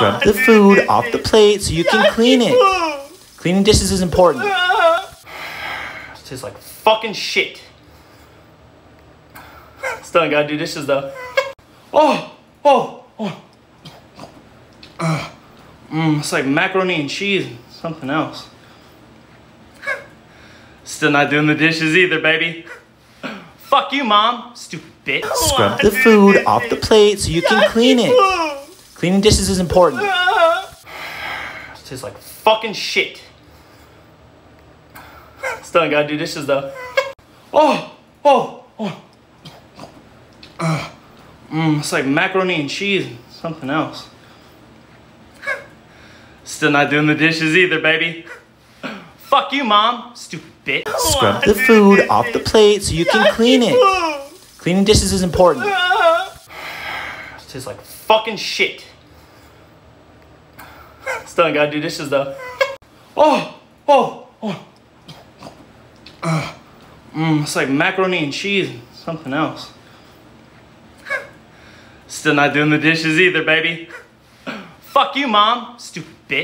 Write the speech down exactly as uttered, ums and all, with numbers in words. scrub the food off the plate so you can clean it. Cleaning dishes is important. It tastes like fucking shit. Still gotta do dishes though. Oh, oh, oh. Uh, mm, it's like macaroni and cheese and something else. Still not doing the dishes either, baby. Fuck you, Mom. Stupid bitch. Scrub the food off the plate so you can clean it. Cleaning dishes is important. It tastes like fucking shit. Still gotta do dishes though. Oh, oh, oh. Uh, mm, it's like macaroni and cheese and something else. Still not doing the dishes either, baby. Fuck you, Mom. Stupid bitch. Scrub the food off the plate so you can clean it. Cleaning dishes is important. It tastes like fucking shit. Still gotta do dishes though. Oh, oh, oh. Uh, mm, it's like macaroni and cheese and something else. Still not doing the dishes either, baby. Fuck you, Mom. Stupid bitch.